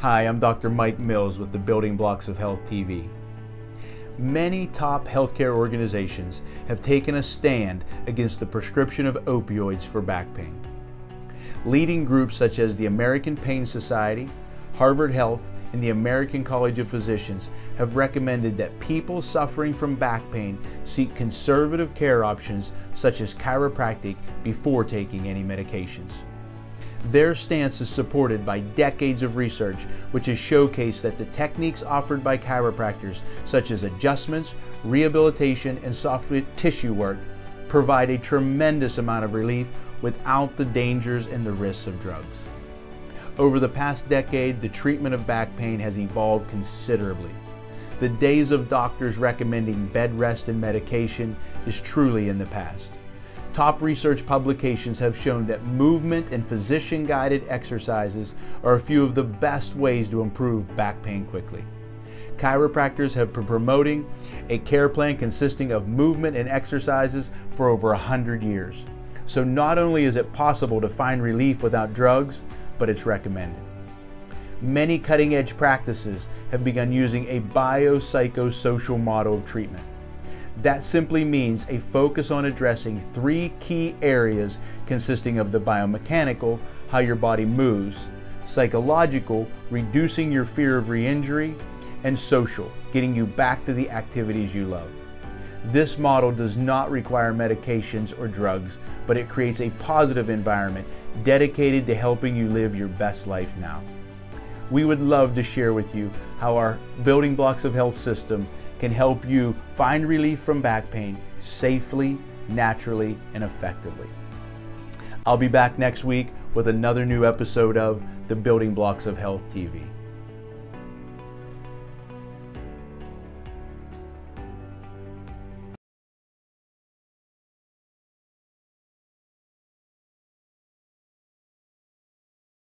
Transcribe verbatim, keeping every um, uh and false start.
Hi, I'm Doctor Mike Mills with the Building Blocks of Health T V. Many top healthcare organizations have taken a stand against the prescription of opioids for back pain. Leading groups such as the American Pain Society, Harvard Health, and the American College of Physicians have recommended that people suffering from back pain seek conservative care options such as chiropractic before taking any medications. Their stance is supported by decades of research, which has showcased that the techniques offered by chiropractors, such as adjustments, rehabilitation, and soft tissue work, provide a tremendous amount of relief without the dangers and the risks of drugs. Over the past decade, the treatment of back pain has evolved considerably. The days of doctors recommending bed rest and medication is truly in the past. Top research publications have shown that movement and physician-guided exercises are a few of the best ways to improve back pain quickly. Chiropractors have been promoting a care plan consisting of movement and exercises for over one hundred years. So not only is it possible to find relief without drugs, but it's recommended. Many cutting-edge practices have begun using a biopsychosocial model of treatment. That simply means a focus on addressing three key areas consisting of the biomechanical, how your body moves, psychological, reducing your fear of re-injury, and social, getting you back to the activities you love. This model does not require medications or drugs, but it creates a positive environment dedicated to helping you live your best life now. We would love to share with you how our Building Blocks of Health system can help you find relief from back pain safely, naturally, and effectively. I'll be back next week with another new episode of the Building Blocks of Health T V.